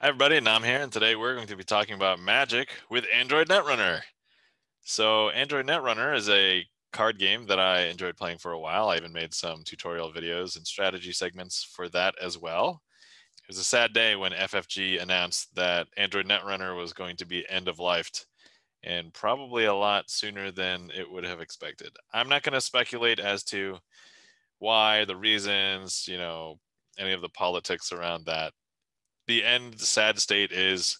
Hi everybody, Nam here, and today we're going to be talking about Magic with Android Netrunner. So Android Netrunner is a card game that I enjoyed playing for a while. I even made some tutorial videos and strategy segments for that as well. It was a sad day when FFG announced that Android Netrunner was going to be end-of-lifed, and probably a lot sooner than it would have expected. I'm not going to speculate as to why, the reasons, you know, any of the politics around that. The end sad state is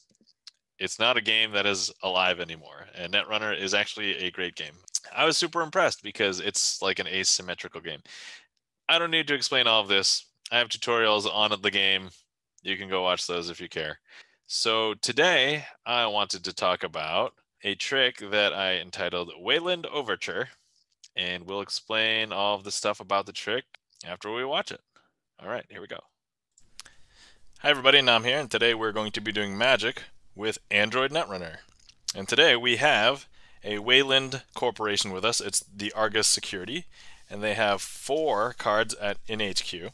it's not a game that is alive anymore, and Netrunner is actually a great game. I was super impressed because it's like an asymmetrical game. I don't need to explain all of this. I have tutorials on the game. You can go watch those if you care. So today I wanted to talk about a trick that I entitled Weyland Overture, and we'll explain all of the stuff about the trick after we watch it. All right, here we go. Hi everybody, Nam here, and today we're going to be doing Magic with Android Netrunner. And today we have a Weyland Corporation with us. It's the Argus Security, and they have 4 cards at NHQ.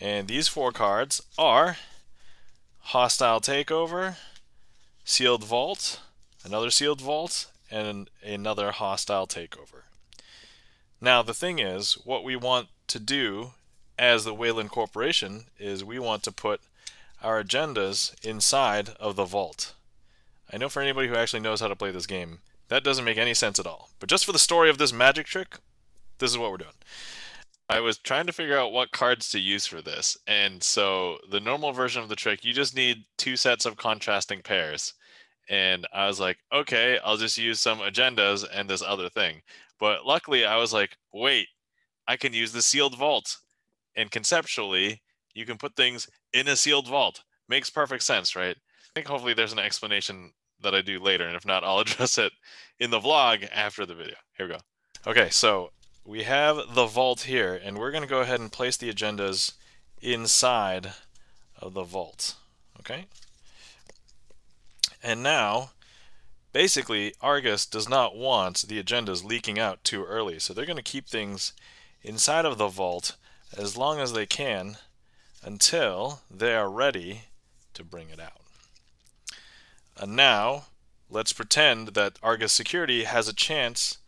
And these 4 cards are Hostile Takeover, Sealed Vault, another Sealed Vault, and another Hostile Takeover. Now the thing is, what we want to do as the Weyland Corporation is we want to put our agendas inside of the vault. I know for anybody who actually knows how to play this game, that doesn't make any sense at all. But just for the story of this magic trick, this is what we're doing. I was trying to figure out what cards to use for this. And so the normal version of the trick, you just need 2 sets of contrasting pairs. And I was like, okay, I'll just use some agendas and this other thing. But luckily I was like, wait, I can use the Sealed Vault. And conceptually, you can put things in a sealed vault. Makes perfect sense, right? I think hopefully there's an explanation that I do later, and if not, I'll address it in the vlog after the video. Here we go. Okay, so we have the vault here, and we're gonna go ahead and place the agendas inside of the vault, okay? And now, basically, Argus does not want the agendas leaking out too early, so they're gonna keep things inside of the vault as long as they can until they are ready to bring it out. And now let's pretend that Argus Security has a chance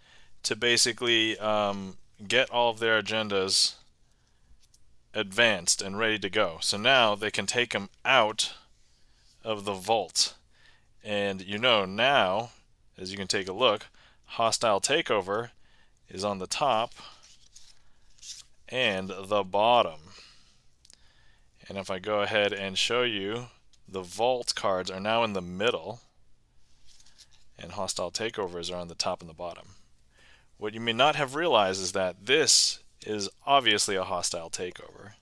to basically get all of their agendas advanced and ready to go. So now they can take them out of the vault. And you know now, as you can take a look, Hostile Takeover is on the top and the bottom. And if I go ahead and show you, the vault cards are now in the middle and Hostile Takeovers are on the top and the bottom. What you may not have realized is that this is obviously a hostile takeover.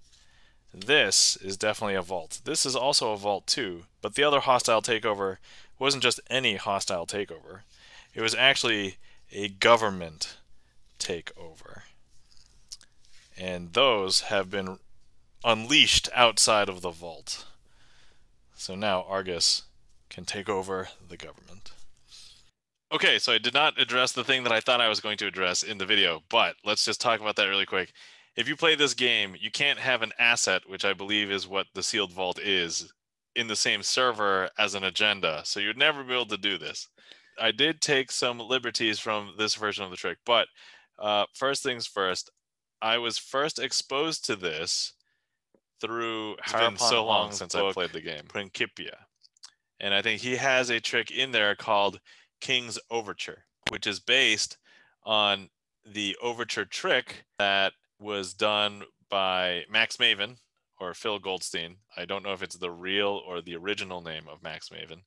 This is definitely a vault. This is also a vault too, but the other hostile takeover wasn't just any hostile takeover. It was actually a government takeover. And those have been unleashed outside of the vault. So now Argus can take over the government. Okay, so I did not address the thing that I thought I was going to address in the video, but let's just talk about that really quick. If you play this game, you can't have an asset, which I believe is what the Sealed Vault is, in the same server as an agenda. So you'd never be able to do this. I did take some liberties from this version of the trick, but first things first, I was first exposed to this through, it's been so long since I played the game, Principia. And I think he has a trick in there called King's Overture, which is based on the overture trick that was done by Max Maven or Phil Goldstein. I don't know if it's the real or the original name of Max Maven.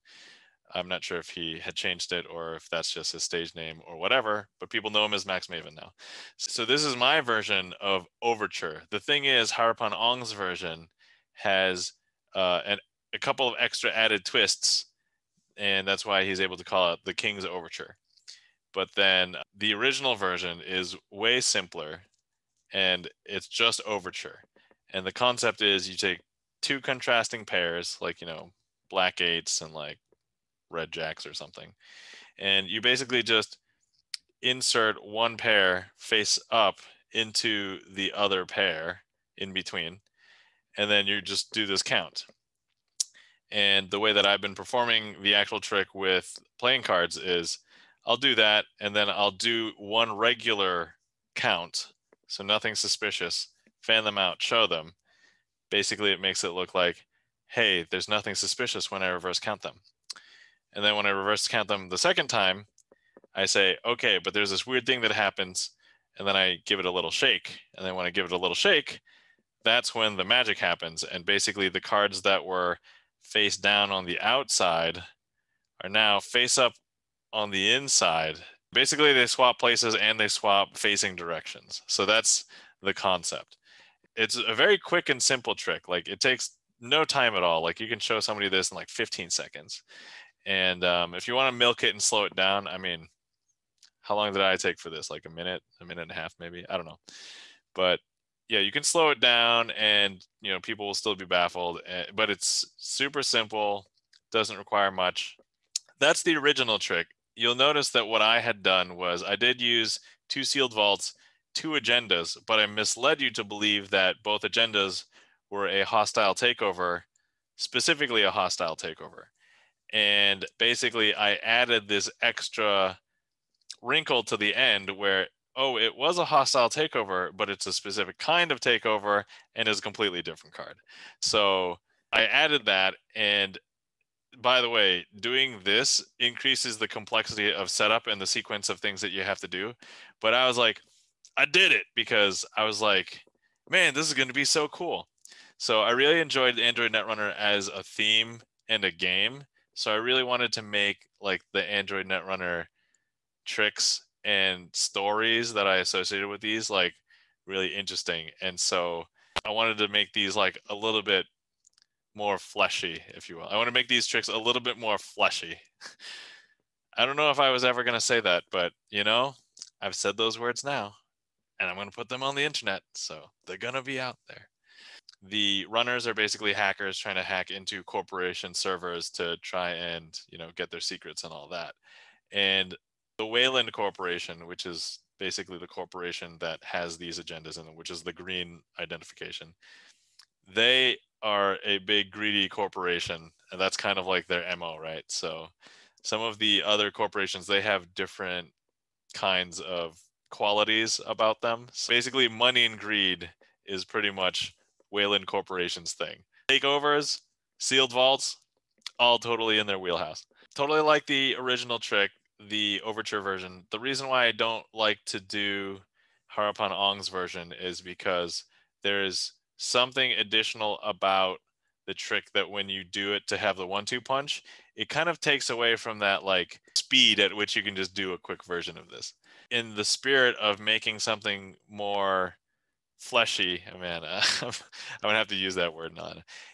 I'm not sure if he had changed it or if that's just his stage name or whatever, but people know him as Max Maven now. So this is my version of Overture. The thing is, Harapan Ong's version has a couple of extra added twists, and that's why he's able to call it the King's Overture. But then the original version is way simpler, and it's just Overture. And the concept is you take 2 contrasting pairs, like, you know, black 8s and like red jacks or something, and you basically just insert one pair face up into the other pair in between, and then you just do this count. And the way that I've been performing the actual trick with playing cards is I'll do that, and then I'll do one regular count, so nothing suspicious, fan them out, show them. Basically, it makes it look like, hey, there's nothing suspicious when I reverse count them. And then when I reverse count them the second time, I say, okay, but there's this weird thing that happens, and then I give it a little shake. And then when I give it a little shake, that's when the magic happens. And basically the cards that were face down on the outside are now face up on the inside. Basically they swap places and they swap facing directions. So that's the concept. It's a very quick and simple trick. Like it takes no time at all. Like you can show somebody this in like 15 seconds. And if you want to milk it and slow it down, I mean, how long did I take for this? Like a minute and a half, maybe? I don't know. But yeah, you can slow it down and, you know, people will still be baffled, but it's super simple, doesn't require much. That's the original trick. You'll notice that what I had done was I did use 2 sealed vaults, 2 agendas, but I misled you to believe that both agendas were a hostile takeover, specifically a hostile takeover. And basically I added this extra wrinkle to the end where, oh, it was a hostile takeover, but it's a specific kind of takeover and is a completely different card. So I added that. And by the way, doing this increases the complexity of setup and the sequence of things that you have to do. But I was like, I did it because I was like, man, this is going to be so cool. So I really enjoyed Android Netrunner as a theme and a game. So I really wanted to make like the Android Netrunner tricks and stories that I associated with these like really interesting. And so I wanted to make these like a little bit more fleshy, if you will. I want to make these tricks a little bit more fleshy. I don't know if I was ever going to say that, but you know, I've said those words now and I'm going to put them on the internet. So they're going to be out there. The runners are basically hackers trying to hack into corporation servers to try and, you know, get their secrets and all that. And the Weyland Corporation, which is basically the corporation that has these agendas in them, which is the green identification, they are a big greedy corporation, and that's kind of like their MO, right? So some of the other corporations, they have different kinds of qualities about them. So basically, money and greed is pretty much Weyland Corporation's thing. Takeovers, sealed vaults, all totally in their wheelhouse. Totally like the original trick, the Overture version. The reason why I don't like to do Harapan Ong's version is because there's something additional about the trick that when you do it to have the 1-2 punch, it kind of takes away from that like speed at which you can just do a quick version of this. In the spirit of making something more fleshy, oh man, I'm gonna have to use that word now.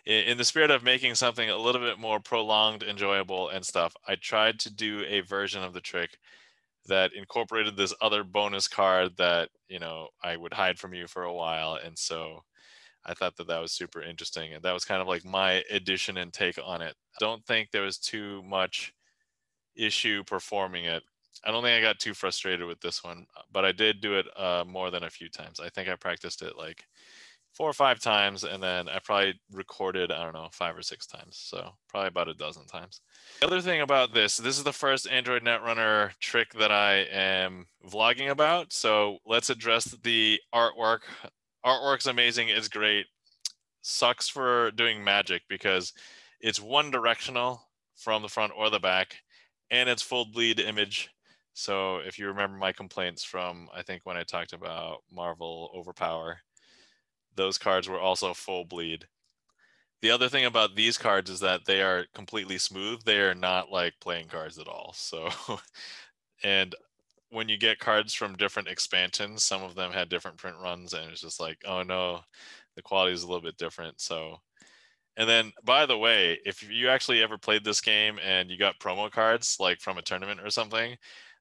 In the spirit of making something a little bit more prolonged, enjoyable, and stuff, I tried to do a version of the trick that incorporated this other bonus card that, you know, I would hide from you for a while, and so I thought that that was super interesting, and that was kind of like my addition and take on it. I don't think there was too much issue performing it. I don't think I got too frustrated with this one, but I did do it more than a few times. I think I practiced it like 4 or 5 times, and then I probably recorded, I don't know, 5 or 6 times. So probably about a dozen times. The other thing about this is the first Android Netrunner trick that I am vlogging about. So let's address the artwork. Artwork's amazing. It's great. Sucks for doing magic because it's one directional from the front or the back, and it's full bleed image. So if you remember my complaints from, I think when I talked about Marvel Overpower, those cards were also full bleed. The other thing about these cards is that they are completely smooth. They are not like playing cards at all. So, and when you get cards from different expansions, some of them had different print runs, and it's just like, oh no, the quality is a little bit different. So, and then by the way, if you actually ever played this game and you got promo cards, like from a tournament or something,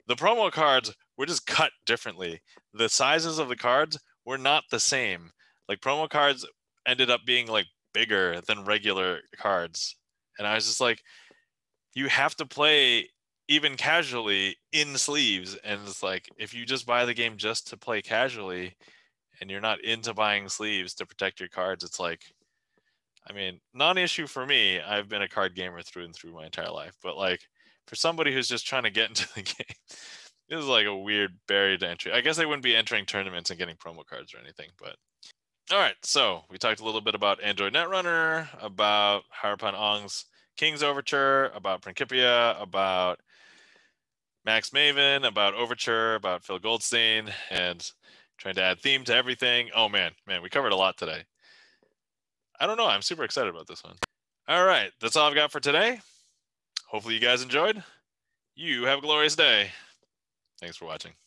the promo cards were just cut differently. The sizes of the cards were not the same. Like promo cards ended up being like bigger than regular cards. And I was just like, you have to play even casually in sleeves. And it's like, if you just buy the game just to play casually and you're not into buying sleeves to protect your cards, it's like, I mean, non-issue for me. I've been a card gamer through and through my entire life, but like for somebody who's just trying to get into the game, this is like a weird barrier to entry. I guess they wouldn't be entering tournaments and getting promo cards or anything, but all right. So we talked a little bit about Android Netrunner, about Harapan Ong's King's Overture, about Principia, about Max Maven, about Overture, about Phil Goldstein, and trying to add theme to everything. Oh man, we covered a lot today. I don't know. I'm super excited about this one. All right. That's all I've got for today. Hopefully you guys enjoyed. You have a glorious day. Thanks for watching.